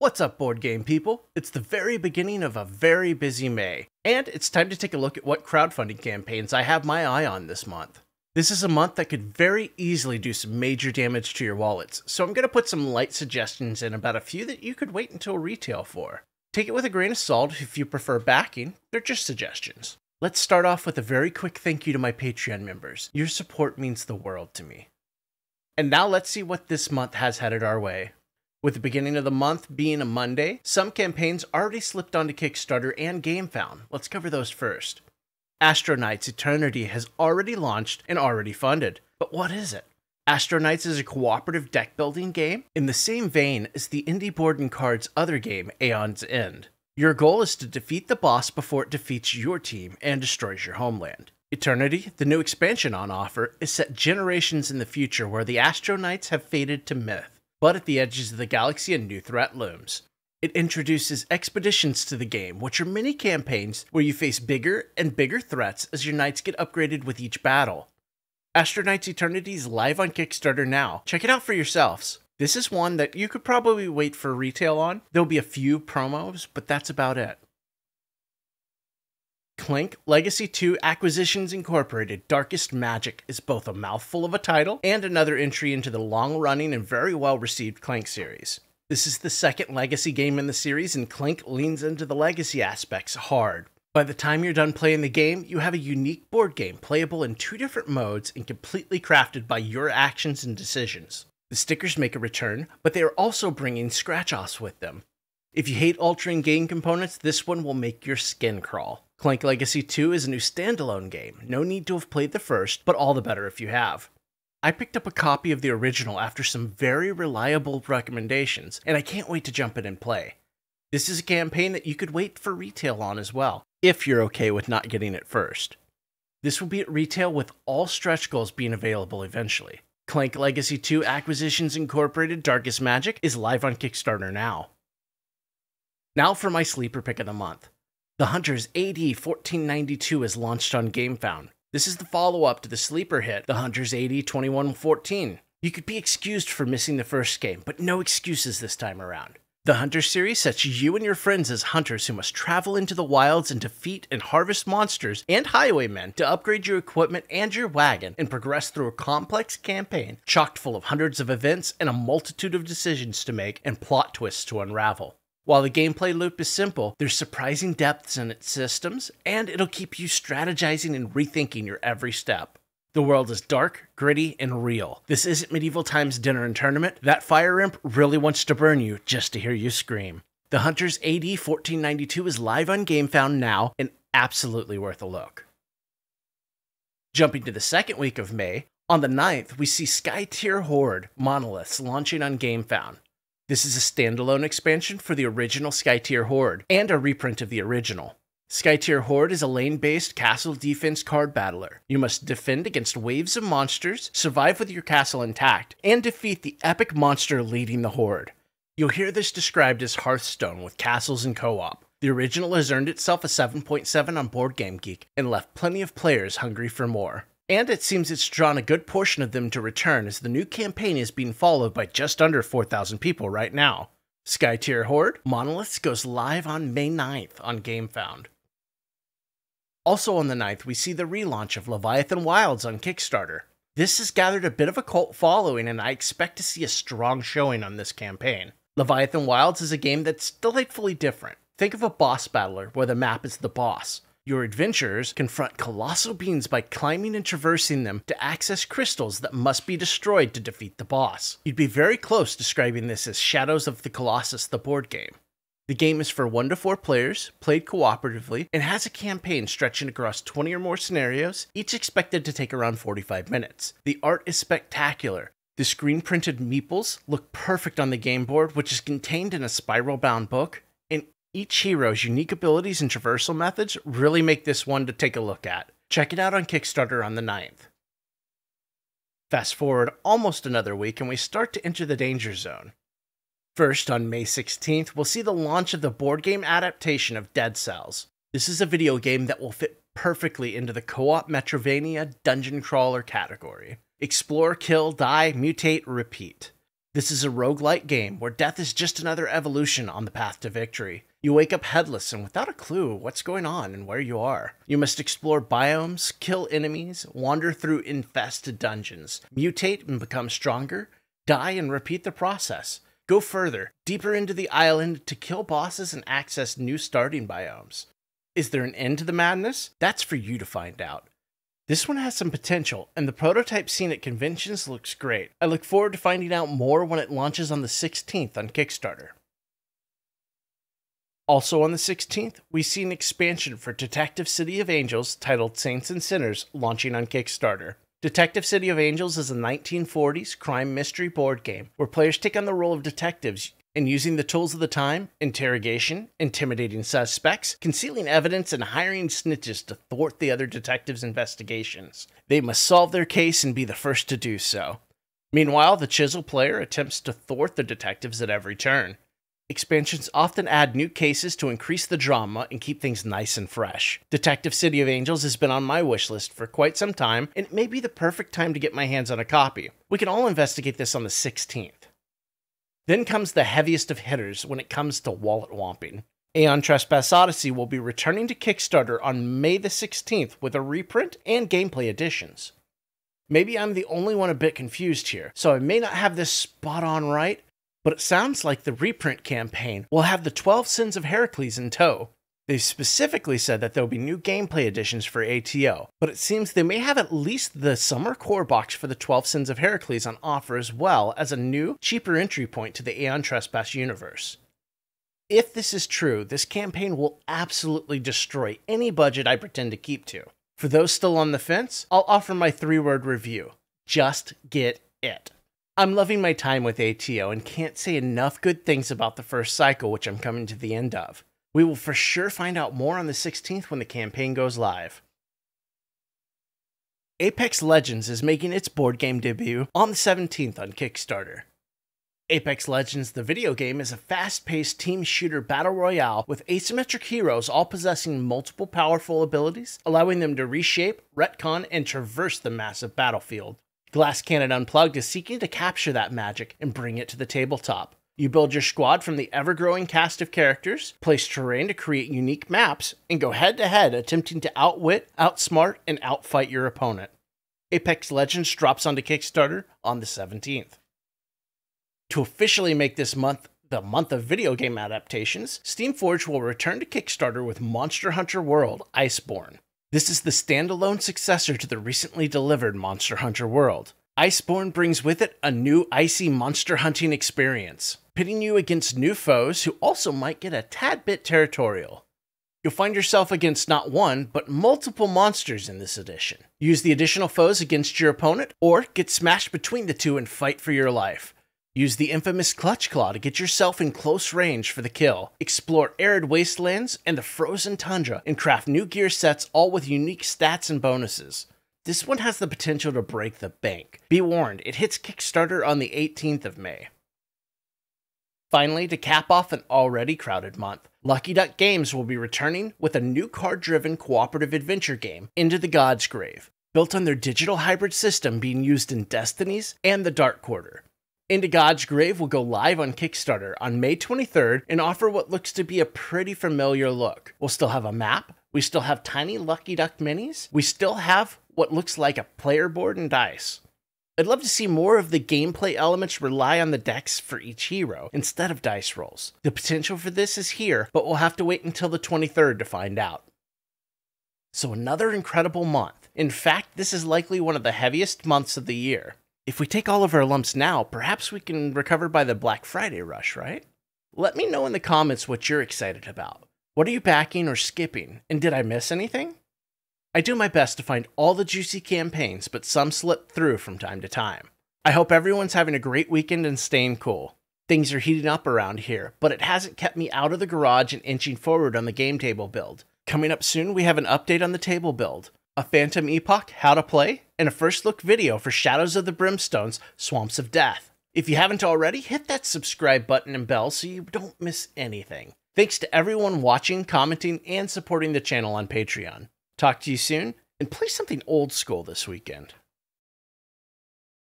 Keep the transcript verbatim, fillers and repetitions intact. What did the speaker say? What's up, board game people? It's the very beginning of a very busy May, and it's time to take a look at what crowdfunding campaigns I have my eye on this month. This is a month that could very easily do some major damage to your wallets, so I'm going to put some light suggestions in about a few that you could wait until retail for. Take it with a grain of salt if you prefer backing, they're just suggestions. Let's start off with a very quick thank you to my Patreon members. Your support means the world to me. And now let's see what this month has headed our way. With the beginning of the month being a Monday, some campaigns already slipped onto Kickstarter and Gamefound. Let's cover those first. Astro Knights Eternity has already launched and already funded. But what is it? Astro Knights is a cooperative deck-building game in the same vein as the indie board and cards other game, Aeon's End. Your goal is to defeat the boss before it defeats your team and destroys your homeland. Eternity, the new expansion on offer, is set generations in the future where the Astro Knights have faded to myth. But at the edges of the galaxy, a new threat looms. It introduces expeditions to the game, which are mini campaigns where you face bigger and bigger threats as your knights get upgraded with each battle. Astro Knights Eternity is live on Kickstarter now. Check it out for yourselves. This is one that you could probably wait for retail on. There'll be a few promos, but that's about it. Clank! Legacy two Acquisitions Incorporated Darkest Magic is both a mouthful of a title and another entry into the long-running and very well-received Clank series. This is the second Legacy game in the series, and Clank leans into the Legacy aspects hard. By the time you're done playing the game, you have a unique board game playable in two different modes and completely crafted by your actions and decisions. The stickers make a return, but they are also bringing scratch-offs with them. If you hate altering game components, this one will make your skin crawl. Clank! Legacy two is a new standalone game. No need to have played the first, but all the better if you have. I picked up a copy of the original after some very reliable recommendations, and I can't wait to jump in and play. This is a campaign that you could wait for retail on as well, if you're okay with not getting it first. This will be at retail with all stretch goals being available eventually. Clank! Legacy two Acquisitions Incorporated Darkest Magic is live on Kickstarter now. Now for my sleeper pick of the month. The Hunters A D fourteen ninety-two is launched on Gamefound. This is the follow-up to the sleeper hit, The Hunters A D twenty-one fourteen. You could be excused for missing the first game, but no excuses this time around. The Hunters series sets you and your friends as hunters who must travel into the wilds and defeat and harvest monsters and highwaymen to upgrade your equipment and your wagon and progress through a complex campaign chock full of hundreds of events and a multitude of decisions to make and plot twists to unravel. While the gameplay loop is simple, there's surprising depths in its systems, and it'll keep you strategizing and rethinking your every step. The world is dark, gritty, and real. This isn't medieval times dinner and tournament. That fire imp really wants to burn you just to hear you scream. The Hunters A D fourteen ninety-two is live on Gamefound now, and absolutely worth a look. Jumping to the second week of May, on the ninth, we see Skytear Horde Monoliths launching on Gamefound. This is a standalone expansion for the original Skytear Horde, and a reprint of the original. Skytear Horde is a lane-based castle defense card battler. You must defend against waves of monsters, survive with your castle intact, and defeat the epic monster leading the horde. You'll hear this described as Hearthstone with castles and co-op. The original has earned itself a seven point seven on BoardGameGeek and left plenty of players hungry for more. And it seems it's drawn a good portion of them to return, as the new campaign is being followed by just under four thousand people right now. Skytear Horde Monoliths goes live on May ninth on Gamefound. Also on the ninth, we see the relaunch of Leviathan Wilds on Kickstarter. This has gathered a bit of a cult following, and I expect to see a strong showing on this campaign. Leviathan Wilds is a game that's delightfully different. Think of a boss battler where the map is the boss. Your adventurers confront colossal beings by climbing and traversing them to access crystals that must be destroyed to defeat the boss. You'd be very close describing this as Shadows of the Colossus, the board game. The game is for one to four players, played cooperatively, and has a campaign stretching across twenty or more scenarios, each expected to take around forty-five minutes. The art is spectacular. The screen-printed meeples look perfect on the game board, which is contained in a spiral-bound book. Each hero's unique abilities and traversal methods really make this one to take a look at. Check it out on Kickstarter on the ninth. Fast forward almost another week and we start to enter the danger zone. First, on May sixteenth, we'll see the launch of the board game adaptation of Dead Cells. This is a video game that will fit perfectly into the co-op Metrovania dungeon crawler category. Explore, kill, die, mutate, repeat. This is a roguelike game where death is just another evolution on the path to victory. You wake up headless and without a clue what's going on and where you are. You must explore biomes, kill enemies, wander through infested dungeons, mutate and become stronger, die and repeat the process. Go further, deeper into the island to kill bosses and access new starting biomes. Is there an end to the madness? That's for you to find out. This one has some potential, and the prototype seen at conventions looks great. I look forward to finding out more when it launches on the sixteenth on Kickstarter. Also on the sixteenth, we see an expansion for Detective City of Angels titled Saints and Sinners, launching on Kickstarter. Detective City of Angels is a nineteen forties crime mystery board game where players take on the role of detectives and using the tools of the time, interrogation, intimidating suspects, concealing evidence, and hiring snitches to thwart the other detectives' investigations. They must solve their case and be the first to do so. Meanwhile, the Chisel player attempts to thwart the detectives at every turn. Expansions often add new cases to increase the drama and keep things nice and fresh. Detective City of Angels has been on my wishlist for quite some time, and it may be the perfect time to get my hands on a copy. We can all investigate this on the sixteenth. Then comes the heaviest of hitters when it comes to wallet whomping. Aeon Trespass Odyssey will be returning to Kickstarter on May the sixteenth with a reprint and gameplay additions. Maybe I'm the only one a bit confused here, so I may not have this spot on right, but it sounds like the reprint campaign will have the twelve Sins of Heracles in tow. They've specifically said that there'll be new gameplay additions for A T O, but it seems they may have at least the Summer Core box for the twelve Sins of Heracles on offer, as well as a new, cheaper entry point to the Aeon Trespass universe. If this is true, this campaign will absolutely destroy any budget I pretend to keep to. For those still on the fence, I'll offer my three-word review. Just get it. I'm loving my time with A T O and can't say enough good things about the first cycle, which I'm coming to the end of. We will for sure find out more on the sixteenth when the campaign goes live. Apex Legends is making its board game debut on the seventeenth on Kickstarter. Apex Legends, the video game, is a fast-paced team shooter battle royale with asymmetric heroes all possessing multiple powerful abilities, allowing them to reshape, retcon, and traverse the massive battlefield. Glass Cannon Unplugged is seeking to capture that magic and bring it to the tabletop. You build your squad from the ever-growing cast of characters, place terrain to create unique maps, and go head-to-head attempting to outwit, outsmart, and outfight your opponent. Apex Legends drops onto Kickstarter on the seventeenth. To officially make this month the month of video game adaptations, Steamforge will return to Kickstarter with Monster Hunter World Iceborne. This is the standalone successor to the recently delivered Monster Hunter World. Iceborne brings with it a new icy monster hunting experience, pitting you against new foes who also might get a tad bit territorial. You'll find yourself against not one, but multiple monsters in this edition. Use the additional foes against your opponent, or get smashed between the two and fight for your life. Use the infamous Clutch Claw to get yourself in close range for the kill. Explore arid wastelands and the frozen tundra, and craft new gear sets, all with unique stats and bonuses. This one has the potential to break the bank. Be warned, it hits Kickstarter on the eighteenth of May. Finally, to cap off an already crowded month, Lucky Duck Games will be returning with a new card-driven cooperative adventure game, Into the Godsgrave, built on their digital hybrid system being used in Destinies and the Dark Quarter. Into Godsgrave will go live on Kickstarter on May twenty-third and offer what looks to be a pretty familiar look. We'll still have a map, we still have tiny Lucky Duck minis, we still have what looks like a player board and dice. I'd love to see more of the gameplay elements rely on the decks for each hero instead of dice rolls. The potential for this is here, but we'll have to wait until the twenty-third to find out. So another incredible month. In fact, this is likely one of the heaviest months of the year. If we take all of our lumps now, perhaps we can recover by the Black Friday rush, right? Let me know in the comments what you're excited about. What are you backing or skipping? And did I miss anything? I do my best to find all the juicy campaigns, but some slip through from time to time. I hope everyone's having a great weekend and staying cool. Things are heating up around here, but it hasn't kept me out of the garage and inching forward on the game table build. Coming up soon, we have an update on the table build, a Phantom Epoch how to play, and a first look video for Shadows of the Brimstones, Swamps of Death. If you haven't already, hit that subscribe button and bell so you don't miss anything. Thanks to everyone watching, commenting, and supporting the channel on Patreon. Talk to you soon, and play something old school this weekend.